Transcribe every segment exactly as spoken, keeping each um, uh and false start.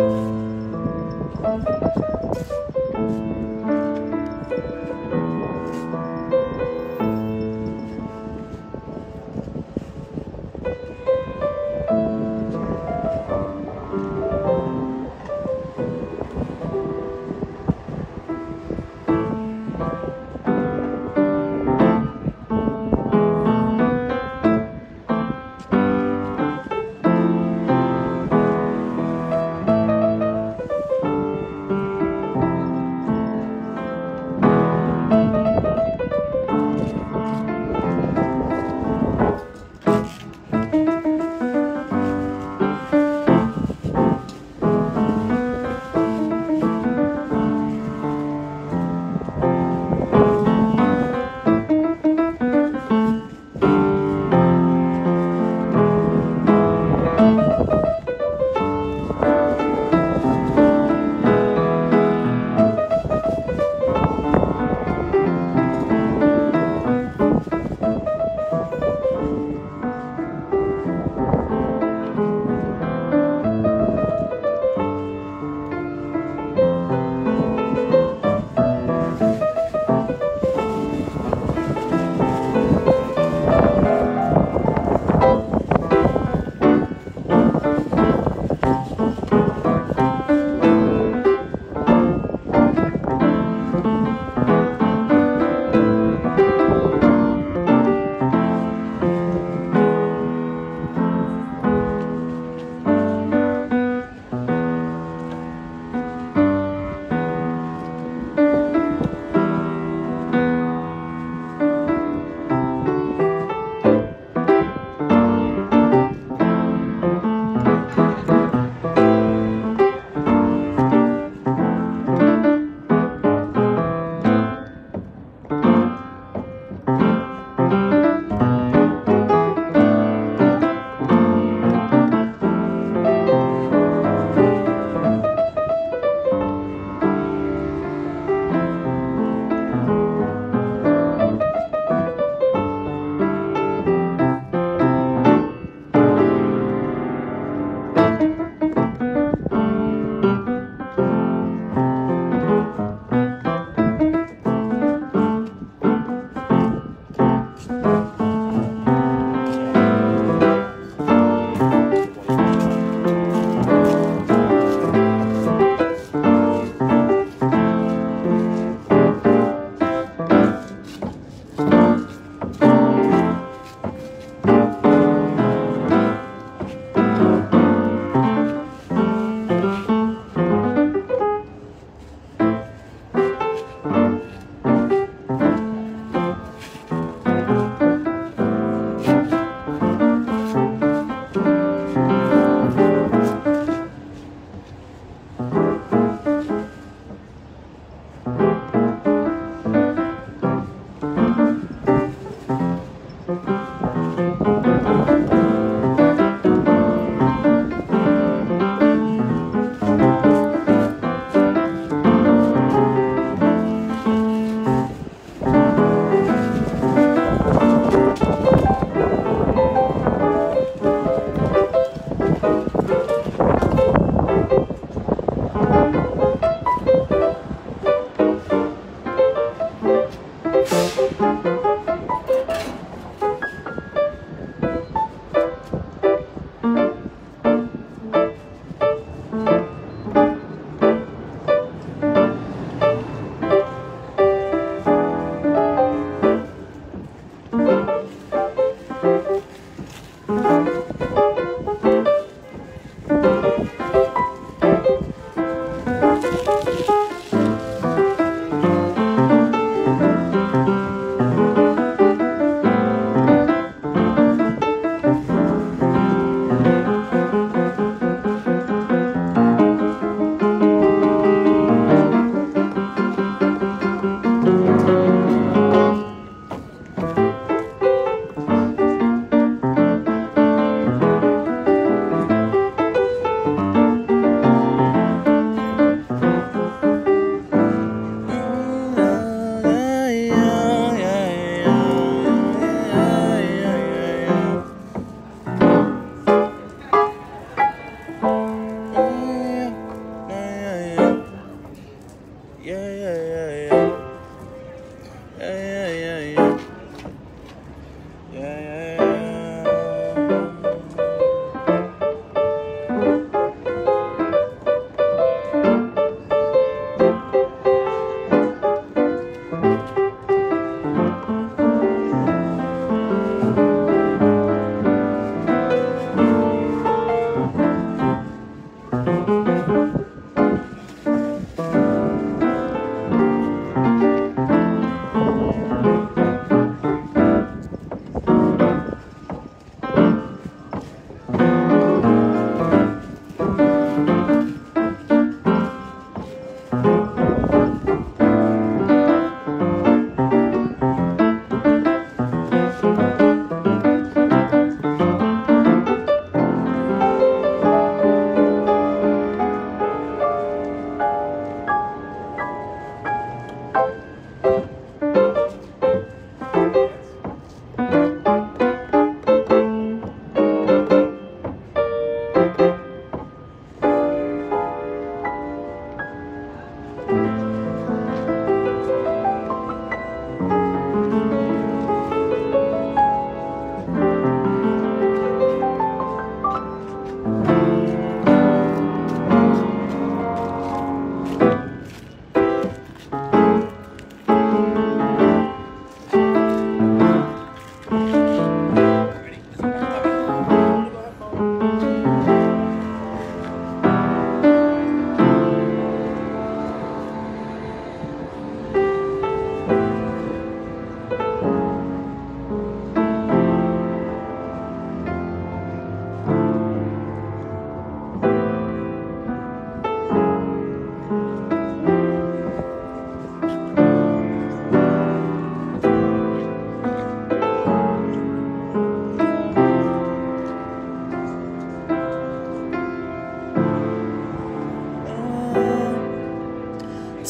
Music.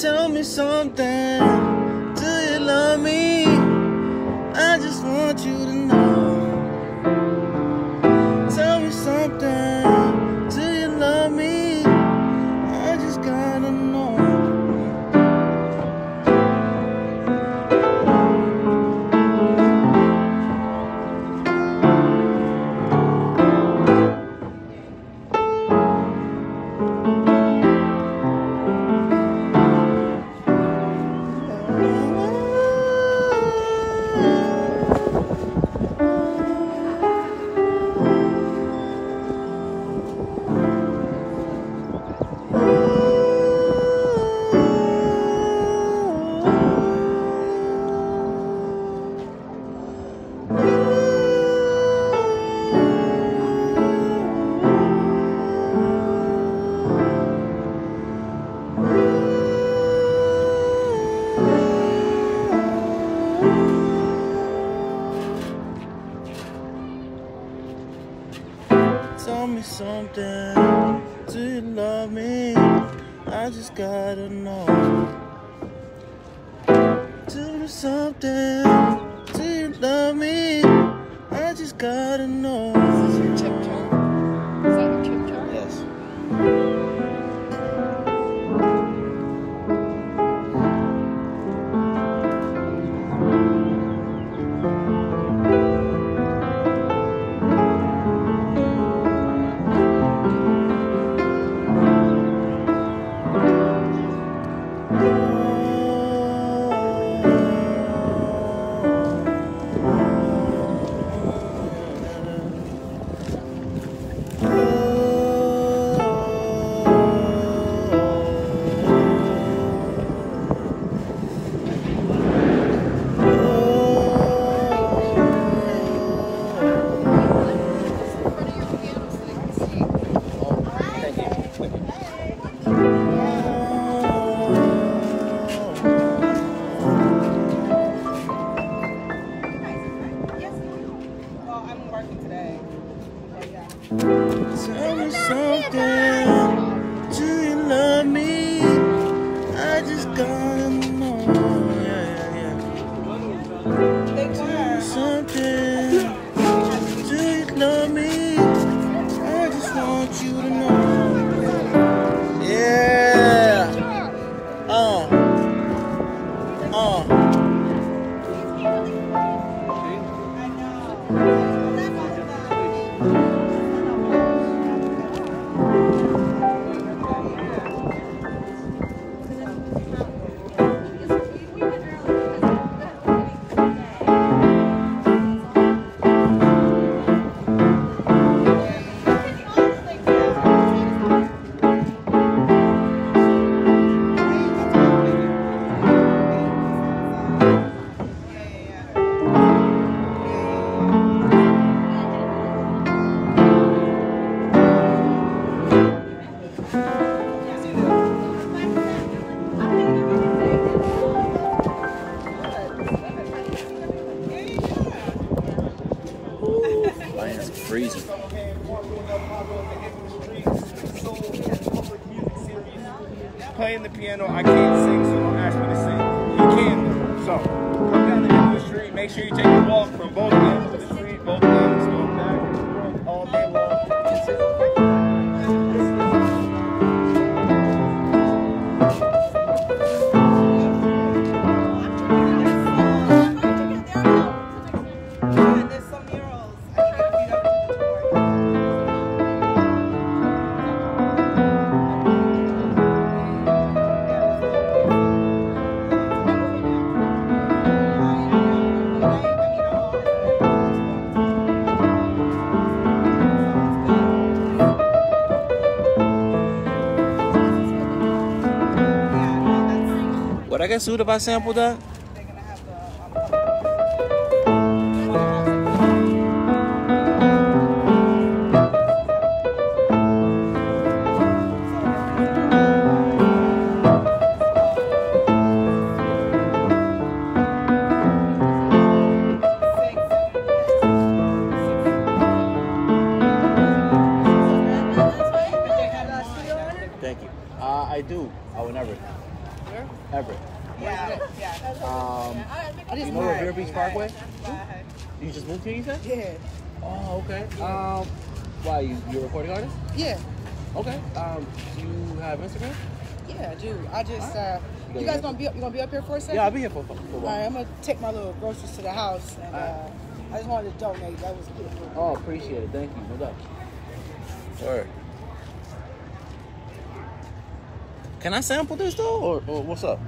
tell me something. Do you love me? I just want you to know. Tell me something. Do you love me? I just gotta know. Tell me something, do you love me? I just gotta know. Tell me something, do you love me? I just gotta know. Is this your tip jar? Is that a tip jar? Yes. Tell me something, do you love me? I just gotta know. Yeah, yeah, yeah. Tell me something, do you love me? I just want you to know. Yeah. Uh. Uh. Freezing. Playing the piano, I can't sing, so don't ask me to sing. You can, so come down to the street. Make sure you take a walk from both ends of the street, both ends, go back and forth all day long. Would I get sued if I sampled that? Thank you. Uh, I do. I would never. Where? Everett. Yeah. Yeah. That's um, I you know Revere Beach Parkway? Right. You just moved here, you said? Yeah. Oh, okay. Yeah. Um, why, you, you're a recording artist? Yeah. Okay. Um, do you have Instagram? Yeah, I do. I just, right. uh, you, you guys gonna be, you gonna be up here for a second? Yeah, I'll be here for, for a while. All right, I'm gonna take my little groceries to the house, and right. uh, I just wanted to donate. That was good. Oh, appreciate it. Thank you. What's up? All right. Can I sample this though, or, or what's up?